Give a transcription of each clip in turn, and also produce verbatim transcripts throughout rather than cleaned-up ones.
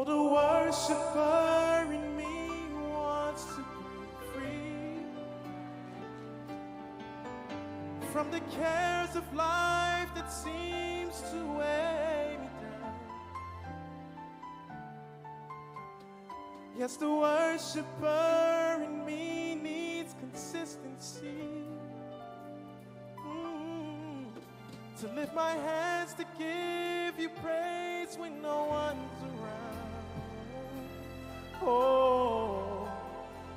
Oh, the worshiper in me wants to be free from the cares of life that seems to weigh me down. Yes, the worshiper in me needs consistency. To lift my hands to give you praise when no one's around. Oh,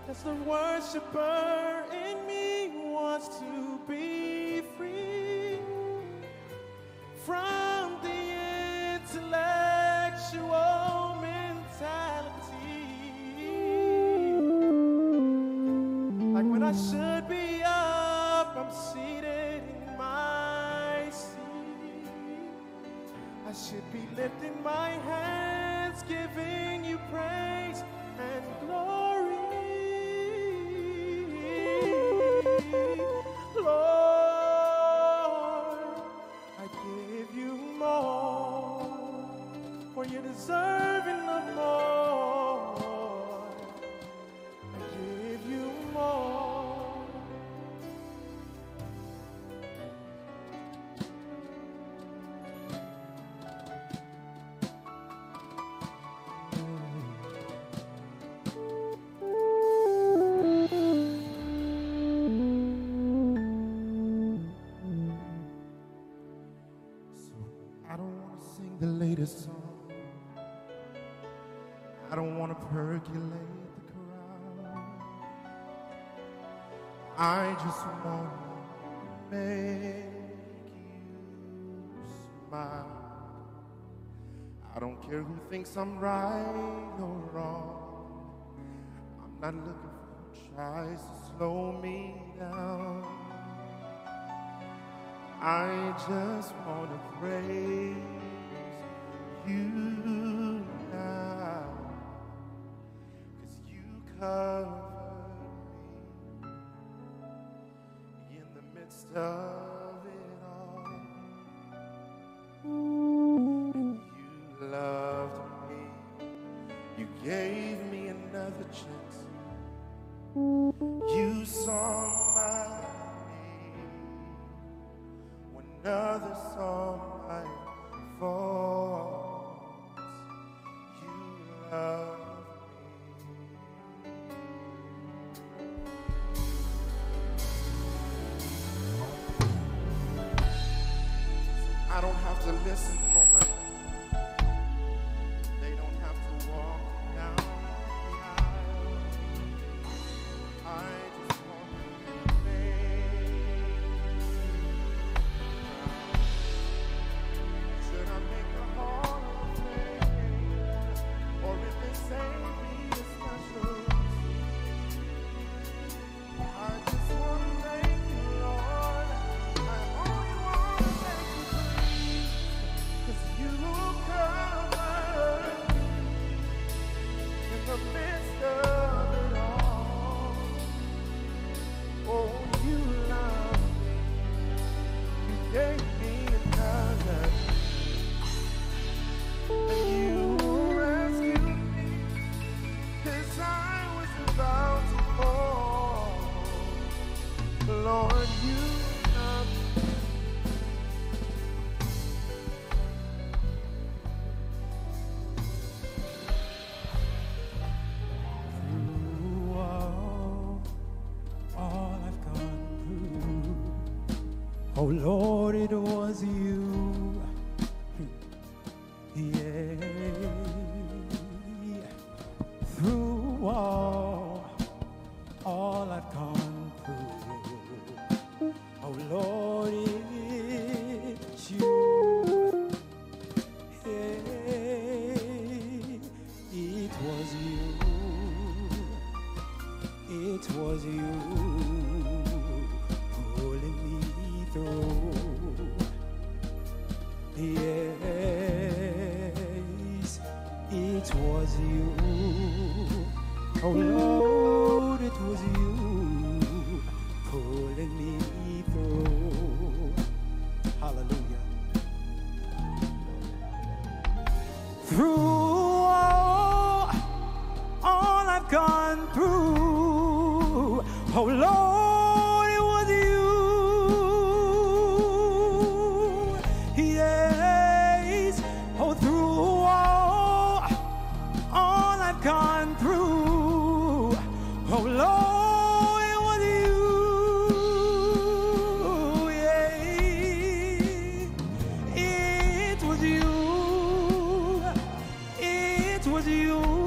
as the worshiper in me wants to be free from the intellectual mentality. Like when I should be up, I'm seated in my I should be lifting my hands, giving you praise and glory. Lord, I give you more, for you're deserving of more. I give you more. Song. I don't want to percolate the crowd. I just want to make you smile. I don't care who thinks I'm right or wrong. I'm not looking for who tries to slow me down. I just want to pray you now, 'cause you covered me in the midst of it all. You loved me, you gave me another chance. You saw my need when others saw my fall. Love me. I don't have to listen for my life. They don't have to walk down the aisle. I just want to play. Should I make a heart? Save me a special. I just want to thank you, Lord. I only want to thank you, please, 'cause you covered me in the midst of it all. Oh, you love me. You gave me another. And you about to fall. Lord, you love me. Through all, all I've gone through, oh Lord, it was you. Yeah. Through all all I've gone through, oh Lord, it's you. Hey, it was you, it was you pulling me through. Yes, it was you, oh Lord. It was you pulling me through. Hallelujah. Through all gone through, oh Lord, it was you. Yes, oh through all, all I've gone through, oh Lord, it was you. Yeah, it was you, it was you.